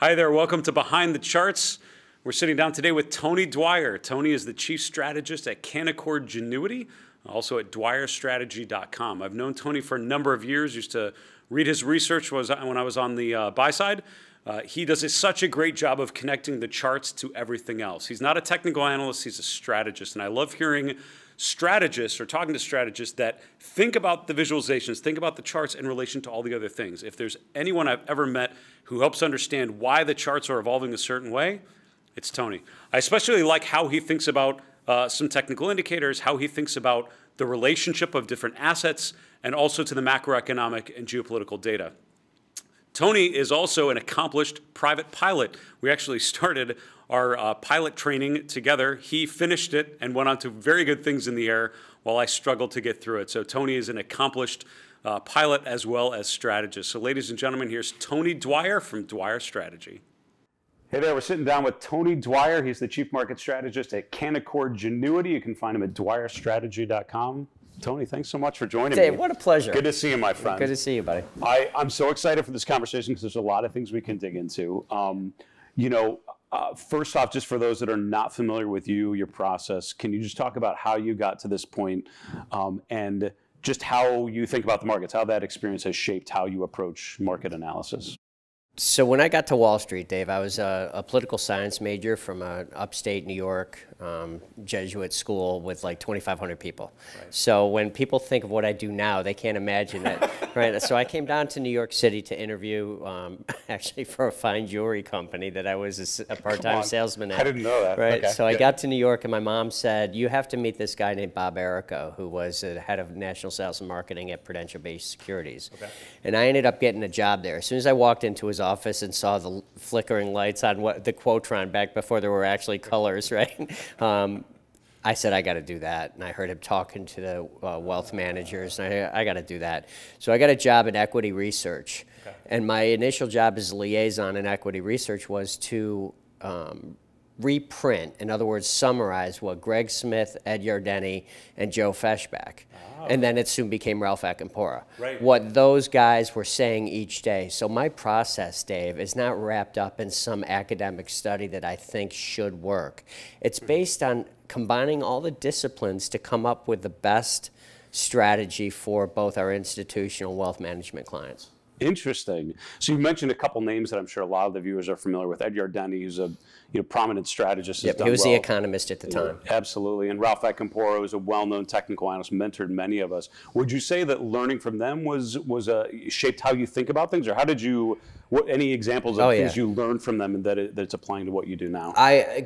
Hi there, welcome to Behind the Charts. We're sitting down today with Tony Dwyer. Tony is the chief strategist at Canaccord Genuity, also at DwyerStrategy.com. I've known Tony for a number of years, used to read his research when I was on the buy side. He does such a great job of connecting the charts to everything else. He's not a technical analyst, he's a strategist, and I love hearing strategists or talking to strategists that think about the visualizations, think about the charts in relation to all the other things. If there's anyone I've ever met who helps understand why the charts are evolving a certain way, it's Tony. I especially like how he thinks about some technical indicators, how he thinks about the relationship of different assets, and also to the macroeconomic and geopolitical data. Tony is also an accomplished private pilot. We actually started our pilot training together. He finished it and went on to very good things in the air while I struggled to get through it. So Tony is an accomplished pilot as well as strategist. So ladies and gentlemen, here's Tony Dwyer from Dwyer Strategy. Hey there, we're sitting down with Tony Dwyer. He's the chief market strategist at Canaccord Genuity. You can find him at DwyerStrategy.com. Tony, thanks so much for joining me. Dave, what a pleasure. Good to see you, my friend. Good to see you, buddy. I'm so excited for this conversation because there's a lot of things we can dig into. First off, just for those that are not familiar with you, your process, can you just talk about how you got to this point, and just how you think about the markets, how that experience has shaped how you approach market analysis? So when I got to Wall Street, Dave, I was a political science major from an upstate New York Jesuit school with like 2,500 people. Right. So when people think of what I do now, they can't imagine that. Right? So I came down to New York City to interview actually for a fine jewelry company that I was a part-time salesman at. I didn't know that. Right? Okay. So yeah. I got to New York and my mom said, you have to meet this guy named Bob Errico, who was the head of national sales and marketing at Prudential Banc Securities. Okay. And I ended up getting a job there. As soon as I walked into his office and saw the flickering lights on the Quotron back before there were actually colors, right? I said, I got to do that. And I heard him talking to the wealth managers, and I got to do that. So I got a job in equity research. Okay. And my initial job as a liaison in equity research was to reprint, in other words, summarize what Greg Smith, Ed Yardeni, and Joe Feshback, and then it soon became Ralph Acampora, right, what those guys were saying each day. So my process, Dave, is not wrapped up in some academic study that I think should work. It's based on combining all the disciplines to come up with the best strategy for both our institutional wealth management clients. Interesting. So you mentioned a couple names that I'm sure a lot of the viewers are familiar with. Ed Yardeni, who's a prominent strategist. Yep, he was the economist at the time. Absolutely. And Ralph Acampora is a well-known technical analyst, mentored many of us. Would you say that learning from them was shaped how you think about things, or how did you? What, any examples of things you learned from them and that, that it's applying to what you do now?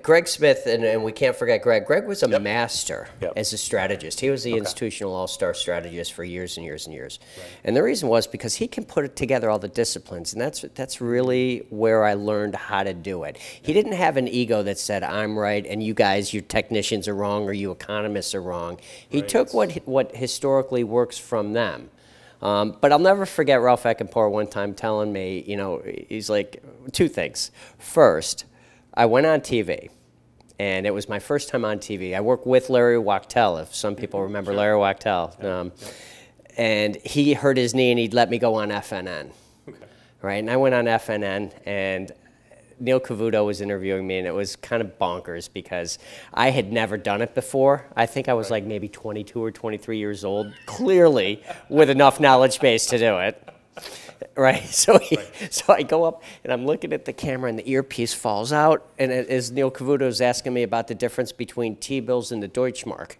Greg Smith, and we can't forget Greg. Greg was a master as a strategist. He was the institutional all-star strategist for years and years and years. Right. And the reason was because he can put together all the disciplines, and that's really where I learned how to do it. He didn't have an ego that said, I'm right, and you guys, you technicians are wrong, or you economists are wrong. He took what historically works from them. But I'll never forget Ralph Acampora one time telling me, you know, he's like, two things. First, I went on TV, and it was my first time on TV. I worked with Larry Wachtel, if some people remember Larry Wachtel. And he hurt his knee, and he'd let me go on FNN. Okay. Right? And I went on FNN, and Neil Cavuto was interviewing me, and it was kind of bonkers because I had never done it before. I think I was like maybe 22 or 23 years old, clearly with enough knowledge base to do it. Right? So, so I go up, and I'm looking at the camera, and the earpiece falls out, and as Neil Cavuto is asking me about the difference between T-bills and the Deutschmark,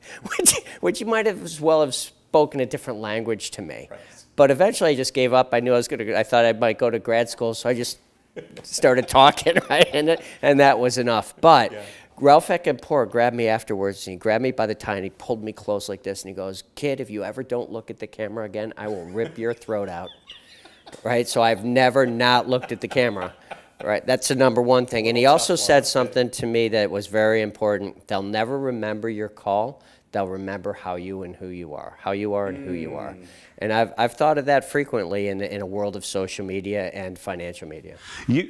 which you might have as well have spoken a different language to me. Right. But eventually I just gave up. I knew I was going to, I thought I might go to grad school, so I just started talking, right? And that was enough. But Ralph Acampora grabbed me afterwards, and he grabbed me by the tie, and he pulled me close like this, and he goes, kid, if you ever don't look at the camera again, I will rip your throat out. Right? So I've never not looked at the camera. Right? That's the number one thing. And he also said something to me that was very important. They'll never remember your call. they'll remember how you and who you are, And I've thought of that frequently in a world of social media and financial media.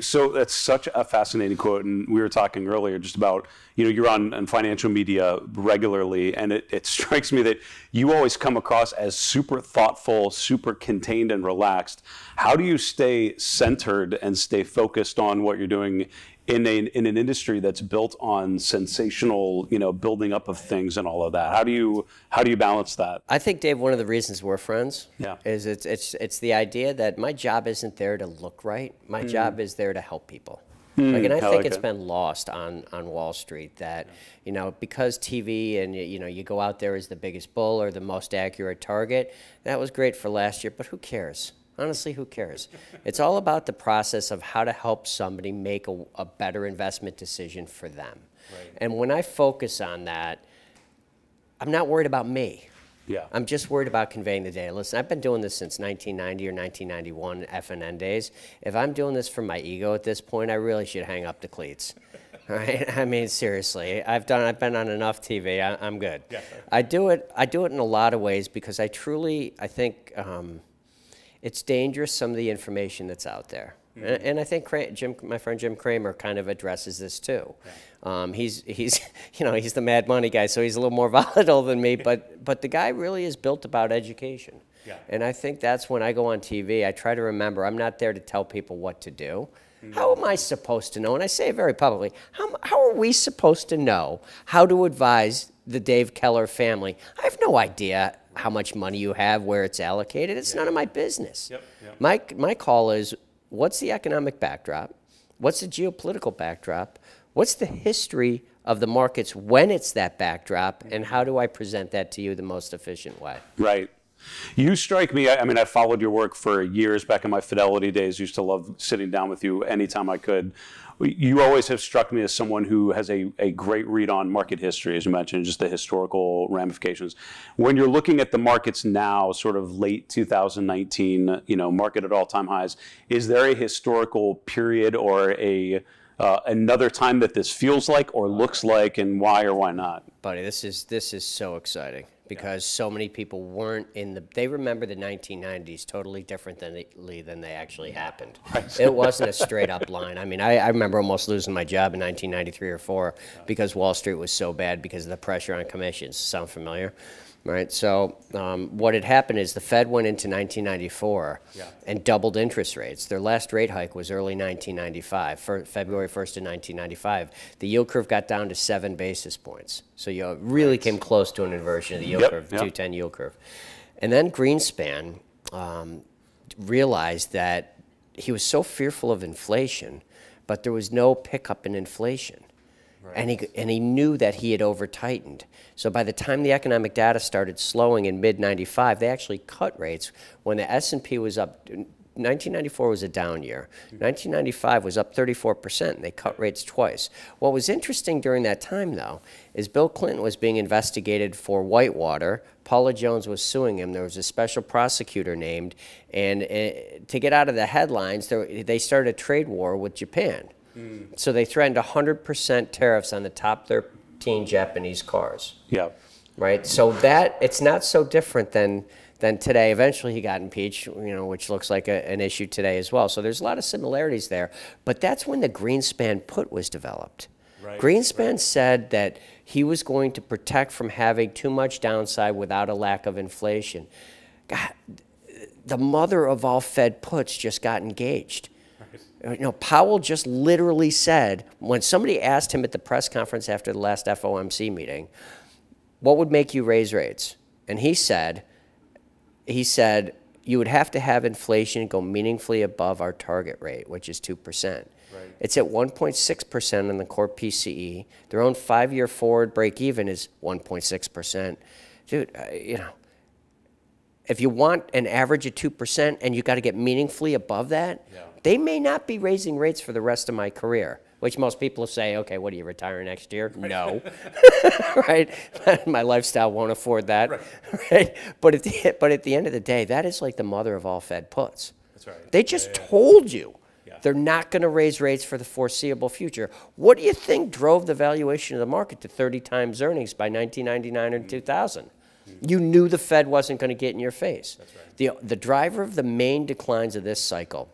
So that's such a fascinating quote. And we were talking earlier just about, you know, you're on financial media regularly, and it strikes me that you always come across as super thoughtful, super contained and relaxed. How do you stay centered and stay focused on what you're doing in an industry that's built on sensational, you know, building up of things and all of that? How do you balance that? I think, Dave, one of the reasons we're friends is it's the idea that my job isn't there to look right. My job is there to help people. Like, and I think it's been lost on Wall Street that, you know, because TV and, you know, you go out there as the biggest bull or the most accurate target, that was great for last year, but who cares? Honestly, who cares? It's all about the process of how to help somebody make a better investment decision for them. Right. And when I focus on that, I'm not worried about me. Yeah. I'm just worried about conveying the data. Listen, I've been doing this since 1990 or 1991 FNN days. If I'm doing this for my ego at this point, I really should hang up the cleats. All right? I mean, seriously, I've been on enough TV. I'm good. Yeah. I do it in a lot of ways because I think it's dangerous, some of the information that's out there. And I think my friend Jim Kramer kind of addresses this too. He's the mad money guy, so he's a little more volatile than me, but the guy really is built about education. Yeah. And I think that's when I go on TV, I try to remember I'm not there to tell people what to do. How am I supposed to know? And I say it very publicly, how are we supposed to know how to advise the Dave Keller family? I have no idea how much money you have, where it's allocated. It's none of my business. Yep. Yep. My call is, what's the economic backdrop? What's the geopolitical backdrop? What's the history of the markets when it's that backdrop? And how do I present that to you the most efficient way? Right. You strike me, I mean, I followed your work for years back in my Fidelity days. Used to love sitting down with you anytime I could. You always have struck me as someone who has a great read on market history, as you mentioned, just the historical ramifications. When you're looking at the markets now, sort of late 2019, you know, market at all-time highs, is there a historical period or another time that this feels like or looks like, and why or why not? Buddy, this is so exciting. Because so many people weren't in the, they remember the 1990s totally different than they actually happened. It wasn't a straight up line. I mean, I remember almost losing my job in 1993 or 4 because Wall Street was so bad because of the pressure on commissions. Sound familiar? Right? So what had happened is the Fed went into 1994 and doubled interest rates. Their last rate hike was early 1995, February 1st of 1995. The yield curve got down to 7 basis points. So you really came close to an inversion of the yield curve, 210 yield curve. And then Greenspan realized that he was so fearful of inflation, but there was no pickup in inflation. Right. And he knew that he had over-tightened. So by the time the economic data started slowing in mid-95, they actually cut rates when the S&P was up. 1994 was a down year. 1995 was up 34%, and they cut rates twice. What was interesting during that time, though, is Bill Clinton was being investigated for Whitewater. Paula Jones was suing him. There was a special prosecutor named. And to get out of the headlines, they started a trade war with Japan. So they threatened 100% tariffs on the top 13 Japanese cars. Yeah. Right? So that, it's not so different than today. Eventually he got impeached, you know, which looks like an issue today as well. So there's a lot of similarities there. But that's when the Greenspan put was developed. Right. Greenspan said that he was going to protect from having too much downside without a lack of inflation. God, the mother of all Fed puts just got engaged. You know, Powell just literally said, when somebody asked him at the press conference after the last FOMC meeting, what would make you raise rates? And he said, you would have to have inflation go meaningfully above our target rate, which is 2%. Right. It's at 1.6% on the core PCE. Their own 5-year forward break even is 1.6%. Dude, you know, if you want an average of 2% and you got to get meaningfully above that, they may not be raising rates for the rest of my career, which most people say, okay, what, do you retire next year? No, right? My lifestyle won't afford that, right? But at the end of the day, that is like the mother of all Fed puts. That's right. They just told you They're not going to raise rates for the foreseeable future. What do you think drove the valuation of the market to 30 times earnings by 1999 and 2000? You knew the Fed wasn't going to get in your face. That's right. The driver of the main declines of this cycle,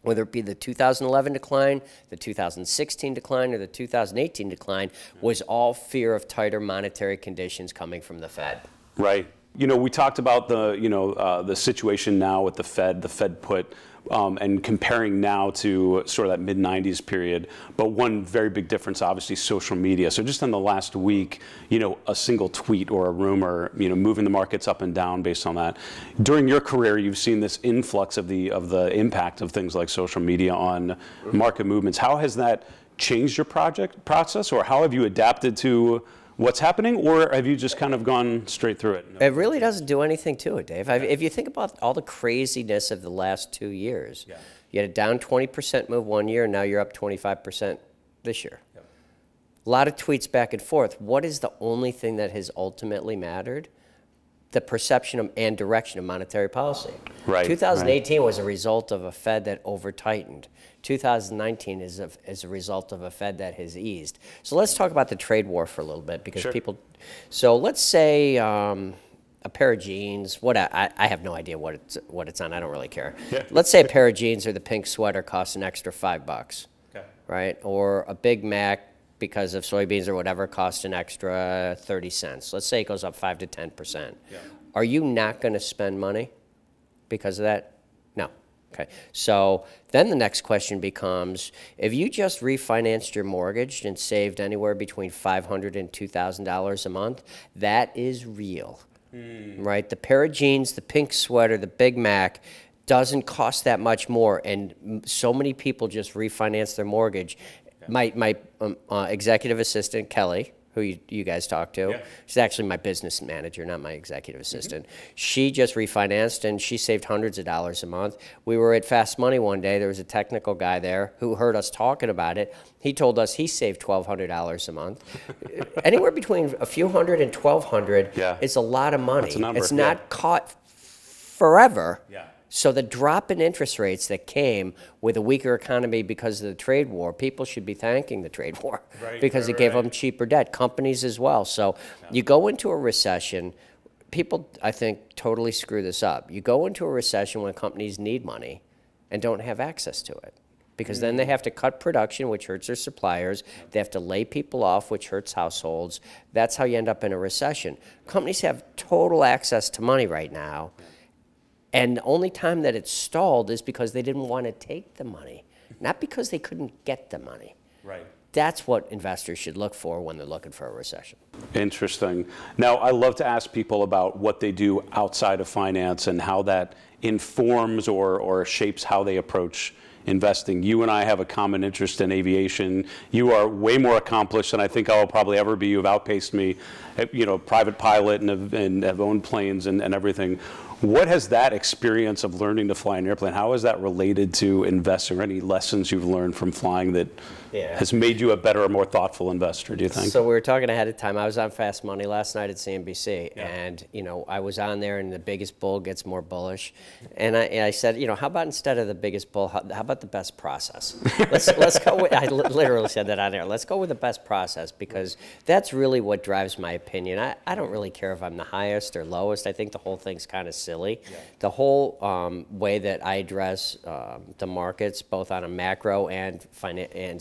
whether it be the 2011 decline, the 2016 decline, or the 2018 decline, was all fear of tighter monetary conditions coming from the Fed. Right. You know, we talked about the situation now with the Fed put, and comparing now to sort of that mid-'90s period. But one very big difference, obviously, social media. So just in the last week, you know, a single tweet or a rumor, you know, moving the markets up and down based on that. During your career, you've seen this influx of the impact of things like social media on market movements. How has that changed your process, or how have you adapted to what's happening, or have you just kind of gone straight through it? No. It really doesn't do anything to it, Dave. Yeah. If you think about all the craziness of the last 2 years, yeah, you had a down 20% move 1 year, and now you're up 25% this year. Yeah. A lot of tweets back and forth. What is the only thing that has ultimately mattered? The perception of, and direction of monetary policy. Right. 2018 was a result of a Fed that over-tightened. 2019 is a result of a Fed that has eased. So let's talk about the trade war for a little bit, because people, so let's say a pair of jeans, I have no idea what it's on, I don't really care. Yeah. Let's say a pair of jeans or the pink sweater costs an extra $5, okay, right? Or a Big Mac, because of soybeans or whatever, costs an extra 30 cents. Let's say it goes up 5 to 10%. Yeah. Are you not gonna spend money because of that? Okay, so then the next question becomes, if you just refinanced your mortgage and saved anywhere between $500 and $2,000 a month, that is real, right? The pair of jeans, the pink sweater, the Big Mac doesn't cost that much more, and so many people just refinance their mortgage. Yeah. My executive assistant, Kelly, who you guys talked to. Yeah. She's actually my business manager, not my executive assistant. She just refinanced, and she saved hundreds of dollars a month. We were at Fast Money one day. There was a technical guy there who heard us talking about it. He told us he saved $1,200 a month. Anywhere between a few hundred and $1,200 is a lot of money. That's a number. It's not caught forever. Yeah. So the drop in interest rates that came with a weaker economy because of the trade war, people should be thanking the trade war, because it gave them cheaper debt, companies as well. So you go into a recession, people, I think, totally screw this up. You go into a recession when companies need money and don't have access to it, because then they have to cut production, which hurts their suppliers. They have to lay people off, which hurts households. That's how you end up in a recession. Companies have total access to money right now. And the only time that it stalled is because they didn't want to take the money, not because they couldn't get the money. Right. That's what investors should look for when they're looking for a recession. Interesting. Now, I love to ask people about what they do outside of finance and how that informs or shapes how they approach investing. You and I have a common interest in aviation. You are way more accomplished than I think I'll probably ever be. You've outpaced me, you know, private pilot, and have owned planes and everything. What has that experience of learning to fly an airplane, how is that related to investing, or any lessons you've learned from flying that has made you a better or more thoughtful investor, do you think? So we were talking ahead of time. I was on Fast Money last night at CNBC, and you know, I was on there, and the biggest bull gets more bullish. And I said, you know, how about instead of the biggest bull, how about the best process? Let's go with, I literally said that on there. Let's go with the best process, because that's really what drives my opinion. I don't really care if I'm the highest or lowest. I think the whole thing's kind of silly. Yeah. The whole way that I address the markets, both on a macro and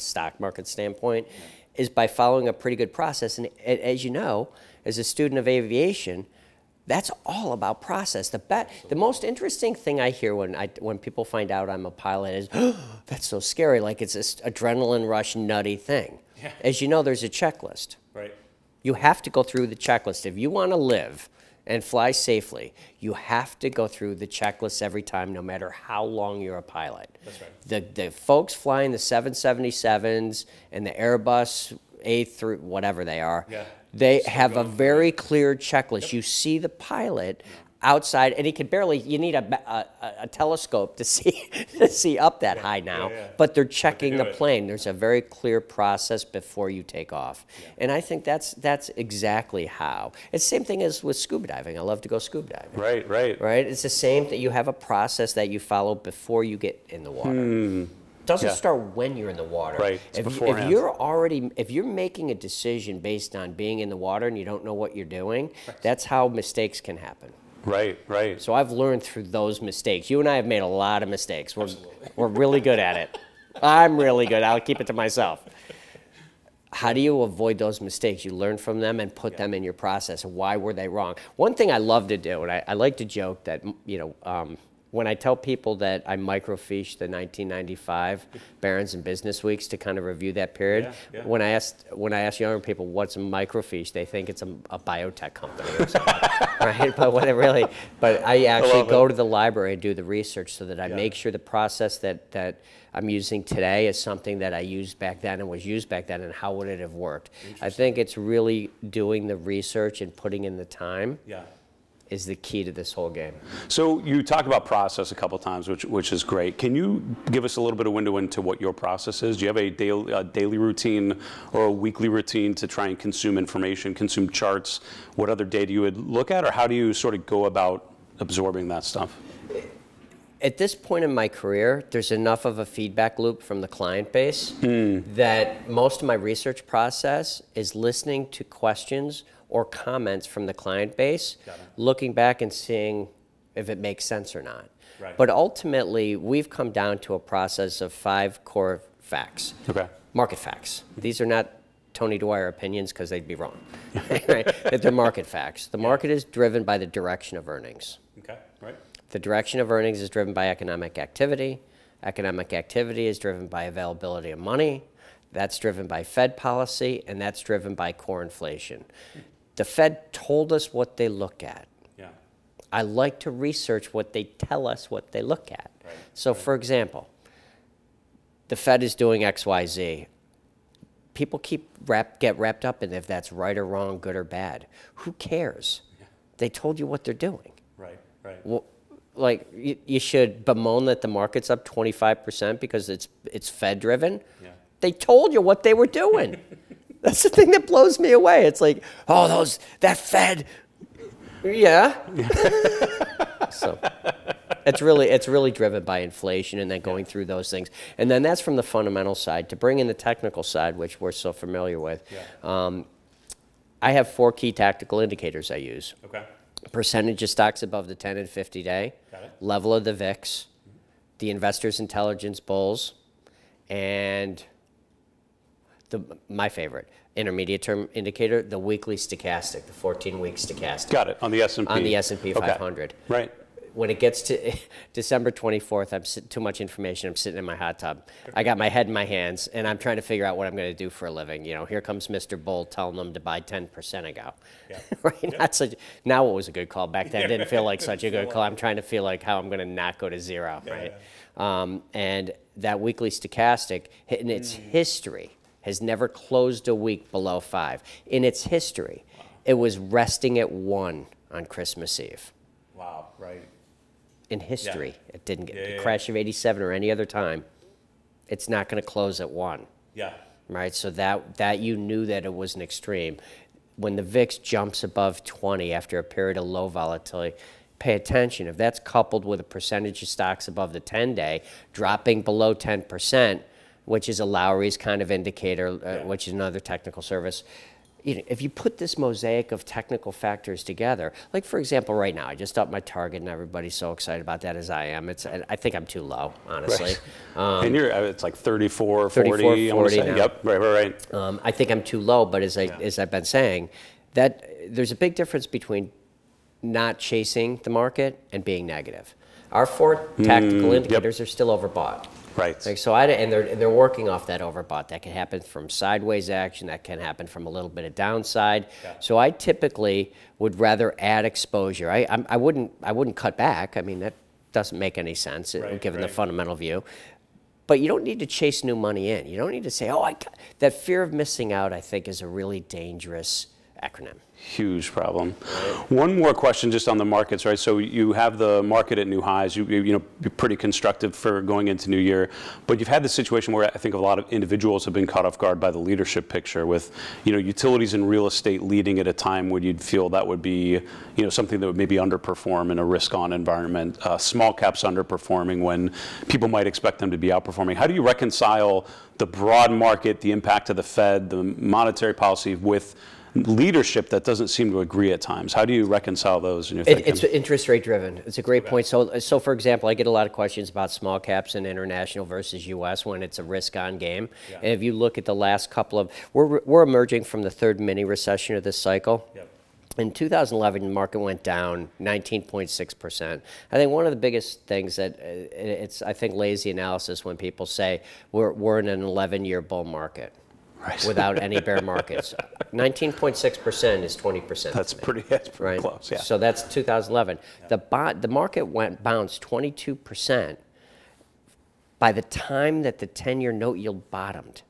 stock market standpoint, is by following a pretty good process. And as you know, as a student of aviation, that's all about process. The most interesting thing I hear when people find out I'm a pilot is, oh, that's so scary, like it's this adrenaline rush nutty thing. Yeah. As you know, there's a checklist. Right. You have to go through the checklist. If you want to live and fly safely, you have to go through the checklist every time, no matter how long you're a pilot. That's right. The folks flying the 777s and the Airbus A through whatever they are, they have a very clear checklist. Yep. You see the pilot outside, and he can barely, you need a telescope to see up that high now, but they're checking the plane. There's a very clear process before you take off. Yeah. And I think that's exactly how. It's the same thing as with scuba diving. I love to go scuba diving. Right, right. Right? It's the same that you have a process that you follow before you get in the water. doesn't start when you're in the water. Right. If you're already, if you're making a decision based on being in the water and you don't know what you're doing, that's how mistakes can happen. Right, right. So I've learned through those mistakes. You and I have made a lot of mistakes. We're really good at it. I'm really good. I'll keep it to myself. How do you avoid those mistakes? You learn from them and put them in your process. Why were they wrong? One thing I love to do, and I like to joke that, you know, when I tell people that I microfiche the 1995 Barron's and Business Weeks to kind of review that period, when I ask younger people what's a microfiche, they think it's a biotech company or something, right? But what it really, but I actually go to the library and do the research so that I make sure the process that I'm using today is something that I used back then and was used back then, and how would it have worked? I think it's really doing the research and putting in the time. Yeah. Is the key to this whole game. So you talk about process a couple times, which is great. Can you give us a little bit of window into what your process is? Do you have a daily routine or a weekly routine to try and consume information, consume charts? What other data you would look at, or how do you sort of go about absorbing that stuff? At this point in my career, there's enough of a feedback loop from the client base that most of my research process is listening to questions or comments from the client base, looking back and seeing if it makes sense or not. Right. But ultimately, we've come down to a process of 5 core facts. Okay. Market facts. These are not Tony Dwyer opinions, because they'd be wrong. Right? They're market facts. The market is driven by the direction of earnings. Okay. Right. The direction of earnings is driven by economic activity. Economic activity is driven by availability of money. That's driven by Fed policy, and that's driven by core inflation. The Fed told us what they look at. Yeah. I like to research what they tell us what they look at. Right. So for example, the Fed is doing XYZ. People get wrapped up in if that's right or wrong, good or bad. Who cares? Yeah. They told you what they're doing. Right, right. Well, like you should bemoan that the market's up 25% because it's Fed driven. Yeah. They told you what they were doing. That's the thing that blows me away. It's like, oh, that Fed, So it's really driven by inflation and then going through those things. And then that's from the fundamental side. To bring in the technical side, which we're so familiar with, I have 4 key tactical indicators I use. Okay. Percentage of stocks above the 10 and 50 day, level of the VIX, the Investors Intelligence Bulls, and my favorite intermediate term indicator, the weekly stochastic, the 14-week stochastic. Got it. On the S&P. On the S&P 500. Right. When it gets to December 24th, too much information. I'm sitting in my hot tub. I got my head in my hands, and I'm trying to figure out what I'm going to do for a living. You know, here comes Mr. Bull telling them to buy 10% ago. Yeah. Right? Yeah. Now it was a good call. Back then, it didn't feel like such a good call. I'm trying to feel like how I'm going to not go to zero. Yeah, right. Yeah. And that weekly stochastic in its history has never closed a week below 5. In its history, it was resting at 1 on Christmas Eve. Wow, right. In history, it didn't get the crash of 87 or any other time. It's not going to close at 1. Yeah. Right, so that you knew that it was an extreme. When the VIX jumps above 20 after a period of low volatility, pay attention. If that's coupled with a percentage of stocks above the 10-day dropping below 10%, which is a Lowry's kind of indicator, which is another technical service. You know, if you put this mosaic of technical factors together, like for example, right now, I just upped my target, and everybody's so excited about that as I am. I think I'm too low, honestly. Right. And it's like 34, 40. 40 now. Yep, right. I think I'm too low, but as I've been saying, that there's a big difference between not chasing the market and being negative. Our 4 tactical indicators are still overbought. Right. Like, so and they're working off that overbought. That can happen from sideways action. That can happen from a little bit of downside. Yeah. So I typically would rather add exposure. I wouldn't cut back. I mean, that doesn't make any sense given the fundamental view. But you don't need to chase new money in. You don't need to say, oh, that fear of missing out, I think, is a really dangerous acronym. Huge problem. One more question just on the markets, right? So you have the market at new highs. You know, you're pretty constructive for going into new year, but you've had the situation where I think a lot of individuals have been caught off guard by the leadership picture with, you know, utilities and real estate leading at a time when you'd feel that would be, you know, something that would maybe underperform in a risk-on environment. Small caps underperforming when people might expect them to be outperforming. How do you reconcile the broad market, the impact of the Fed, the monetary policy with leadership that doesn't seem to agree at times? How do you reconcile those in your thinking? It's interest rate driven. It's a great point. So for example, I get a lot of questions about small caps and international versus U.S. when it's a risk-on game. Yeah. And if you look at the last couple of, we're emerging from the third mini recession of this cycle. Yep. In 2011, the market went down 19.6%. I think one of the biggest things that it's, I think, lazy analysis when people say we're in an 11-year bull market. Right. Without any bear markets. 19.6% is 20%. That's pretty close, yeah. So that's 2011. Yeah. The market bounced 22% by the time that the 10-year note yield bottomed.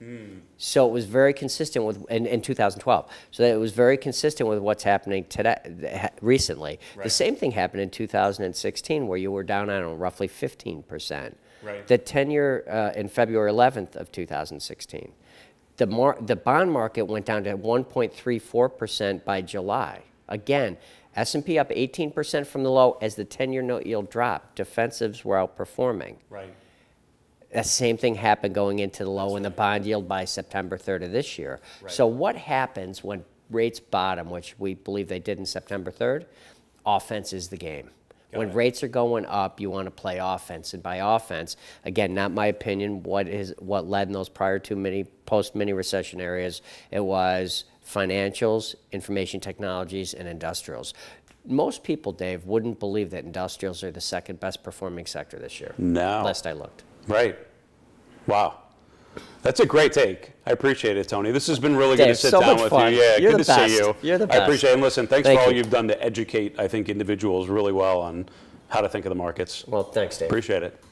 Mm. So it was very consistent with, in 2012. So it was very consistent with what's happening today, recently. Right. The same thing happened in 2016 where you were down, I don't know, roughly 15%. Right. The 10-year in February 11th of 2016. The bond market went down to 1.34% by July. Again, S&P up 18% from the low as the 10-year note yield dropped. Defensives were outperforming. Right. That same thing happened going into the low in the bond yield by September 3rd of this year. Right. So what happens when rates bottom, which we believe they did in September 3rd? Offense is the game. When rates are going up, you want to play offense. And by offense, again, not my opinion, what led in those prior two post-mini recession areas, it was financials, information technologies, and industrials. Most people, Dave, wouldn't believe that industrials are the second best performing sector this year. No. Last I looked. Right. Wow. That's a great take. I appreciate it, Tony. This has been really good to sit down with you. Yeah, good to see you. You're the best. I appreciate it. And listen, thanks for all you've done to educate, I think, individuals really well on how to think of the markets. Well, thanks, Dave. Appreciate it.